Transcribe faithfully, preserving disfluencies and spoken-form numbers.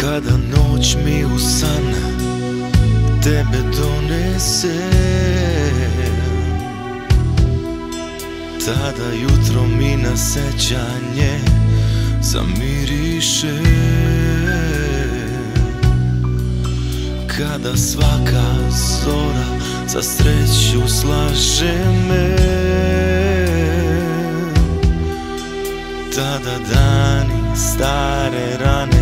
Kada noć mi u san tebe donese, tada jutro mi na sjećanje zamiriše. Kada svaka zora za sreću slaže me, tada dani stare rane